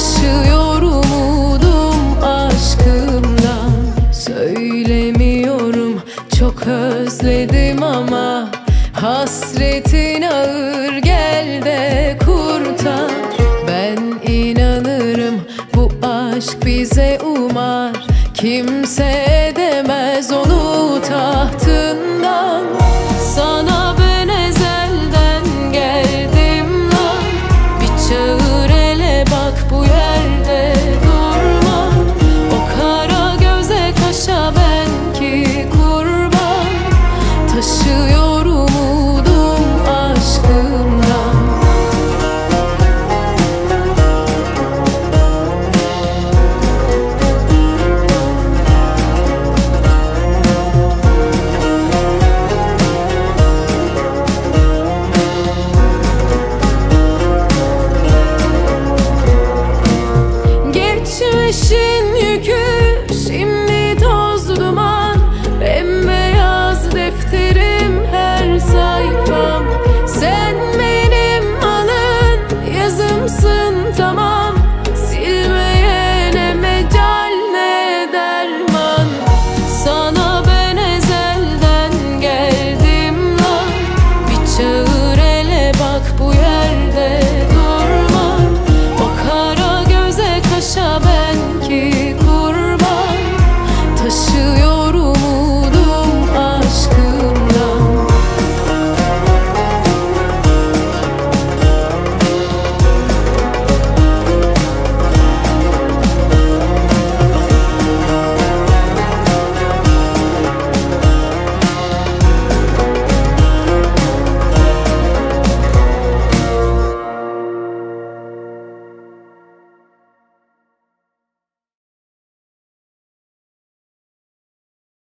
Taşıyor umudum aşkımdan. Söylemiyorum çok özledim ama hasretin ağır, gel de kurtar. Ben inanırım bu aşk bize umar, kimse edemez onu tahtından. Sana ben ezelden geldim lan, bir çağır ele bak bu yerde durma. O kara göze kaşa ben ki kurban. Taşıyor umudum aşkımdan. Geçmişin